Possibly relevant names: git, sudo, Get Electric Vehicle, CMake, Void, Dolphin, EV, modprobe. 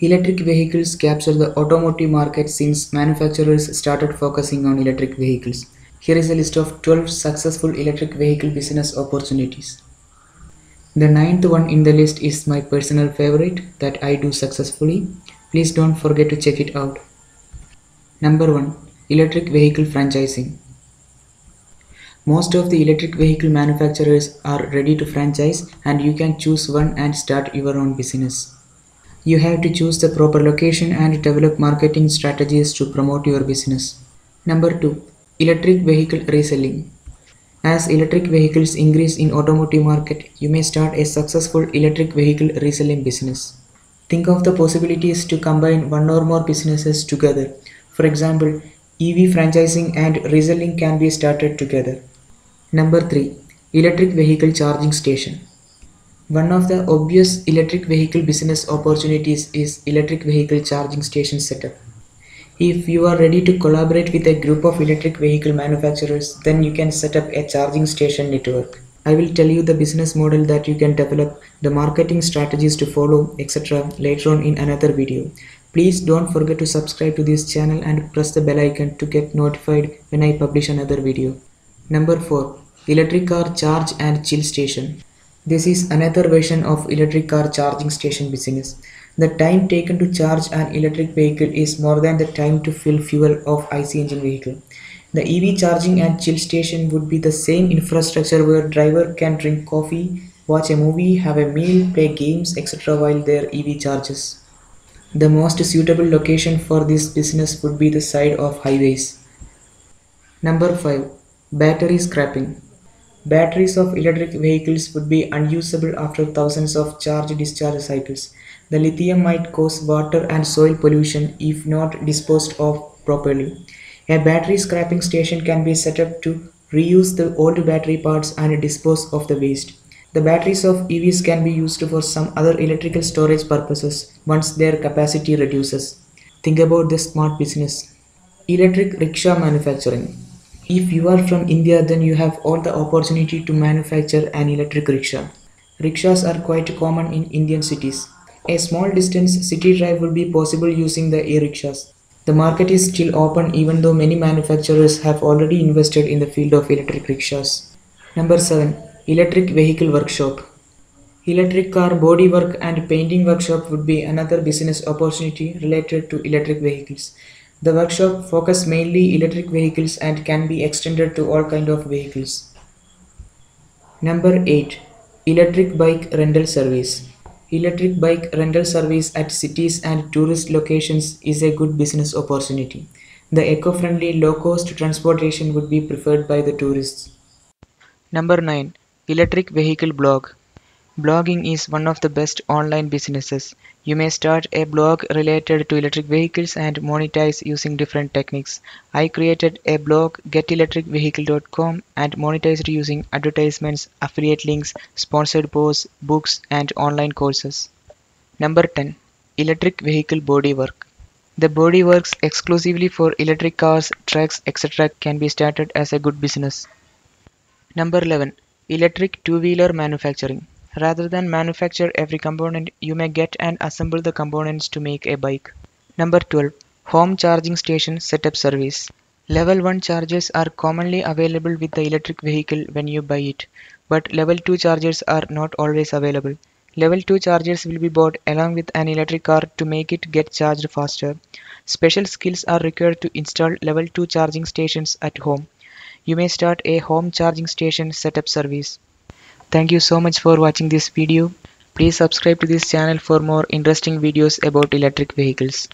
Electric vehicles capture the automotive market since manufacturers started focusing on electric vehicles. Here is a list of 12 successful electric vehicle business opportunities. The ninth one in the list is my personal favorite that I do successfully. Please don't forget to check it out. Number 1. Electric vehicle franchising. Most of the electric vehicle manufacturers are ready to franchise, and you can choose one and start your own business. You have to choose the proper location and develop marketing strategies to promote your business. Number 2. Electric vehicle reselling. As electric vehicles increase in automotive market, you may start a successful electric vehicle reselling business. Think of the possibilities to combine one or more businesses together. For example, EV franchising and reselling can be started together. Number 3. Electric vehicle charging station. One of the obvious electric vehicle business opportunities is electric vehicle charging station setup. If you are ready to collaborate with a group of electric vehicle manufacturers, then you can set up a charging station network. I will tell you the business model that you can develop, the marketing strategies to follow, etc. later on in another video. Please don't forget to subscribe to this channel and press the bell icon to get notified when I publish another video. Number 4. Electric car charge and chill station. This is another version of electric car charging station business. The time taken to charge an electric vehicle is more than the time to fill fuel of IC engine vehicle. The EV charging and chill station would be the same infrastructure where driver can drink coffee, watch a movie, have a meal, play games, etc. while their EV charges. The most suitable location for this business would be the side of highways. Number 5. Battery scrapping. Batteries of electric vehicles would be unusable after thousands of charge-discharge cycles. The lithium might cause water and soil pollution if not disposed of properly. A battery scrapping station can be set up to reuse the old battery parts and dispose of the waste. The batteries of EVs can be used for some other electrical storage purposes once their capacity reduces. Think about this smart business. Electric rickshaw manufacturing. If you are from India, then you have all the opportunity to manufacture an electric rickshaw. Rickshaws are quite common in Indian cities. A small distance city drive will be possible using the e-rickshaws. The market is still open even though many manufacturers have already invested in the field of electric rickshaws. Number 7. Electric vehicle workshop. Electric car bodywork and painting workshop would be another business opportunity related to electric vehicles. The workshop focuses mainly electric vehicles and can be extended to all kinds of vehicles. Number 8. Electric bike rental service. Electric bike rental service at cities and tourist locations is a good business opportunity. The eco-friendly low-cost transportation would be preferred by the tourists. Number 9. Electric vehicle blog. Blogging is one of the best online businesses. You may start a blog related to electric vehicles and monetize using different techniques. I created a blog, getelectricvehicle.com, and monetized using advertisements, affiliate links, sponsored posts, books, and online courses. Number 10. Electric vehicle bodywork. The bodyworks exclusively for electric cars, trucks, etc. can be started as a good business. Number 11. Electric two-wheeler manufacturing. Rather than manufacture every component, you may get and assemble the components to make a bike. Number 12. Home charging station setup service. Level 1 chargers are commonly available with the electric vehicle when you buy it, but level 2 chargers are not always available. Level 2 chargers will be bought along with an electric car to make it get charged faster. Special skills are required to install level 2 charging stations at home. You may start a home charging station setup service. Thank you so much for watching this video. Please subscribe to this channel for more interesting videos about electric vehicles.